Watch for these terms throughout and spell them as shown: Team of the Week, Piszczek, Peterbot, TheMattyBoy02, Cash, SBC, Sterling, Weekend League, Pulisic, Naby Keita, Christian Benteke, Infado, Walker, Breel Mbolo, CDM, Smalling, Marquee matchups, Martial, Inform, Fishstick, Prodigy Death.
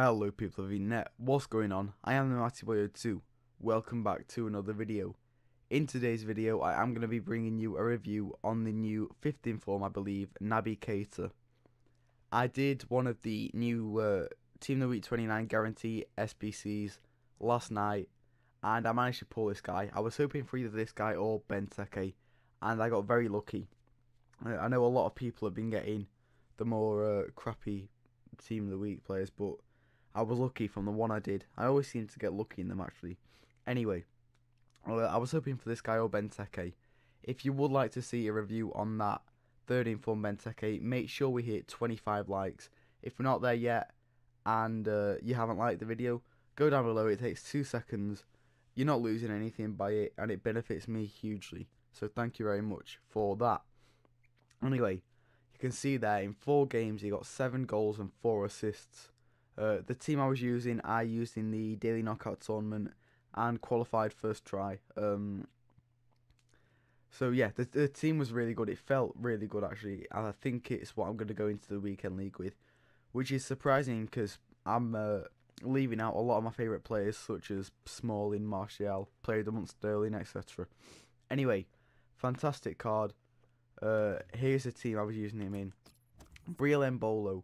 Hello people of the net, what's going on? I am TheMattyBoy02, welcome back to another video. In today's video I am going to be bringing you a review on the new 15th form, I believe, Naby Keita. I did one of the new Team of the Week 29 guarantee SBCs last night and I managed to pull this guy. I was hoping for either this guy or Benteke and I got very lucky. I know a lot of people have been getting the more crappy Team of the Week players, but I was lucky from the one I did. I always seem to get lucky in them, actually. Anyway, I was hoping for this guy or Benteke. If you would like to see a review on that 13th form Benteke, make sure we hit 25 likes. If we're not there yet and you haven't liked the video, go down below. It takes 2 seconds. You're not losing anything by it, and it benefits me hugely. So thank you very much for that. Anyway, you can see there in 4 games he got 7 goals and 4 assists. The team I used in the Daily Knockout Tournament and qualified first try. So yeah, the team was really good. It felt really good, actually. And I think it's what I'm going to go into the weekend league with, which is surprising because I'm leaving out a lot of my favourite players, such as Smalling, Martial, player of the month Sterling, etc. Anyway, fantastic card. Here's the team I was using him in. Breel Mbolo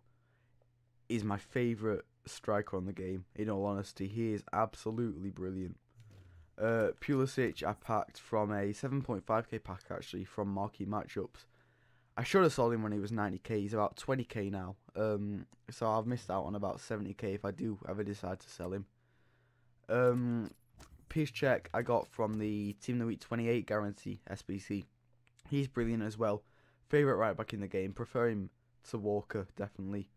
is my favourite striker on the game, in all honesty. He is absolutely brilliant. Pulisic I packed from a 7.5k pack, actually, from Marquee Matchups. I should have sold him when he was 90k. He's about 20k now, so I've missed out on about 70k if I do ever decide to sell him. Piszczek I got from the Team of the Week 28 guarantee SBC. He's brilliant as well. Favourite right back in the game. Prefer him to Walker, definitely.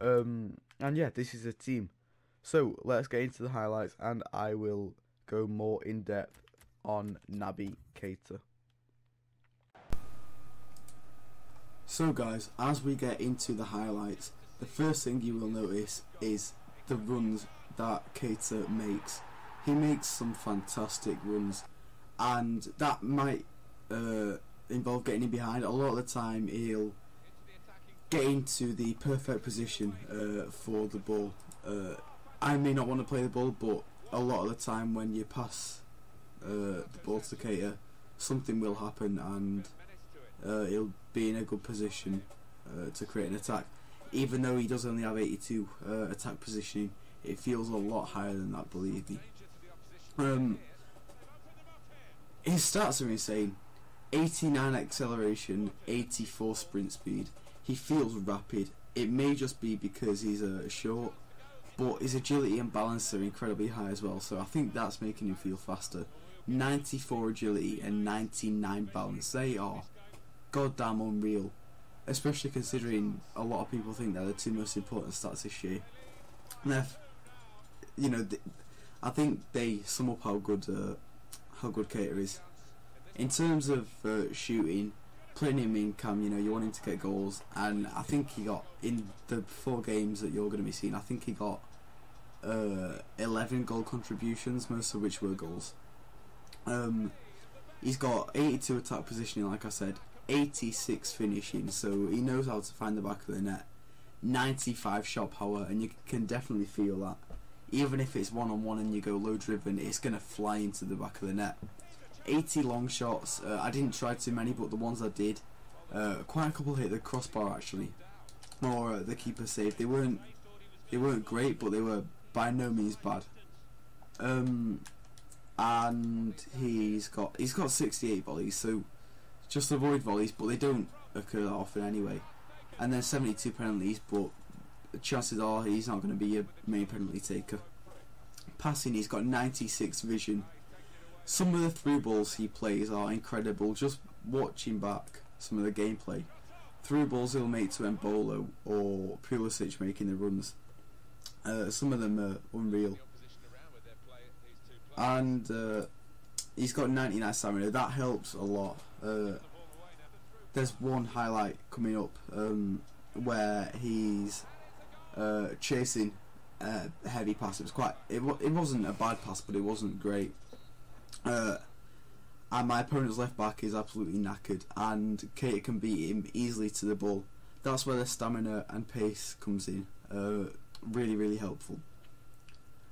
And yeah, this is a team. So let's get into the highlights and I will go more in depth on Naby Keita. So guys, as we get into the highlights, the first thing you will notice is the runs that Keita makes. He makes some fantastic runs and that might involve getting him behind. A lot of the time he'll get into the perfect position for the ball. I may not want to play the ball, but a lot of the time when you pass the ball to Keita, something will happen and he'll be in a good position to create an attack. Even though he does only have 82 attack positioning, it feels a lot higher than that, believe me. His stats are insane. 89 acceleration, 84 sprint speed. He feels rapid. It may just be because he's short, but his agility and balance are incredibly high as well, so I think that's making him feel faster. 94 agility and 99 balance. They are goddamn unreal, especially considering a lot of people think they're the 2 most important stats this year. And you know, I think they sum up how good Keita is. In terms of shooting, playing him in cam, you know, you want him to get goals, and I think he got, in the 4 games that you're going to be seeing, I think he got 11 goal contributions, most of which were goals. He's got 82 attack positioning, like I said, 86 finishing, so he knows how to find the back of the net, 95 shot power, and you can definitely feel that. Even if it's one-on-one and you go low-driven, it's going to fly into the back of the net. 80 long shots. I didn't try too many, but the ones I did, quite a couple hit the crossbar actually, or the keeper saved. They weren't great, but they were by no means bad. And he's got 68 volleys, so just avoid volleys, but they don't occur that often anyway. And then 72 penalties, but chances are he's not going to be a main penalty taker. Passing, he's got 96 vision. Some of the through balls he plays are incredible. Just watching back some of the gameplay, through balls he'll make to Mbolo or Pulisic making the runs. Some of them are unreal. And he's got 99 stamina. That helps a lot. There's one highlight coming up where he's chasing a heavy pass. It was quite. It wasn't a bad pass, but it wasn't great. And my opponent's left back is absolutely knackered and Keita can beat him easily to the ball. That's where the stamina and pace comes in. Really helpful. helpful.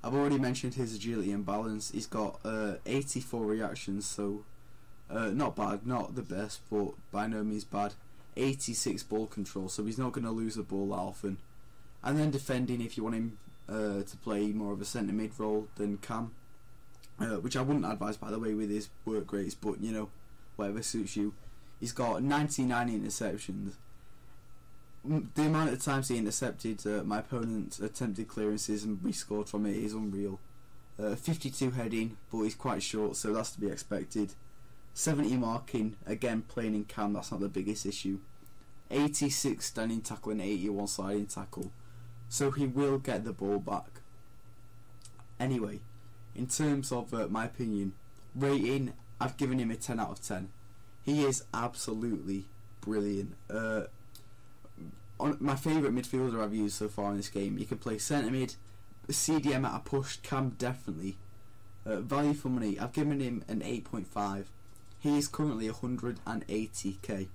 I've already mentioned his agility and balance. He's got 84 reactions, so not bad, not the best, but by no means bad. 86 ball control, so he's not going to lose the ball often. And then defending, if you want him to play more of a centre mid role than Cam, which I wouldn't advise, by the way, with his work rates, but you know, whatever suits you. He's got 99 interceptions. The amount of times he intercepted my opponent's attempted clearances and we scored from it is unreal. 52 heading, but he's quite short, so that's to be expected. 70 marking, again playing in Cam, that's not the biggest issue. 86 standing tackle and 81 sliding tackle, so he will get the ball back. Anyway, in terms of my opinion, rating, I've given him a 10 out of 10. He is absolutely brilliant. My favourite midfielder I've used so far in this game. You can play centre mid, CDM at a push, Cam definitely. Value for money, I've given him an 8.5. He is currently 180k.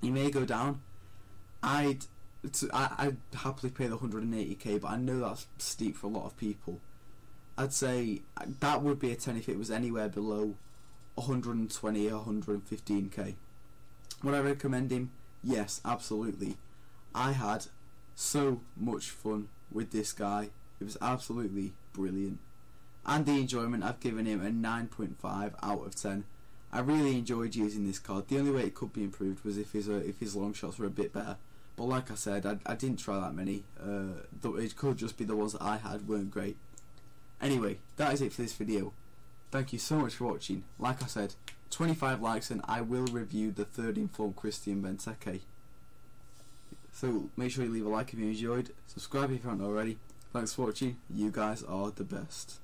He may go down. I'd happily pay the 180k, but I know that's steep for a lot of people. I'd say that would be a 10 if it was anywhere below 120 or 115k. Would I recommend him? Yes, absolutely. I had so much fun with this guy. It was absolutely brilliant. And the enjoyment, I've given him a 9.5 out of 10. I really enjoyed using this card. The only way it could be improved was if his long shots were a bit better. But like I said, I didn't try that many. It could just be the ones that I had weren't great. Anyway, that is it for this video. Thank you so much for watching. Like I said, 25 likes and I will review the third informed Christian Benteke. So make sure you leave a like if you enjoyed, subscribe if you haven't already. Thanks for watching, you guys are the best.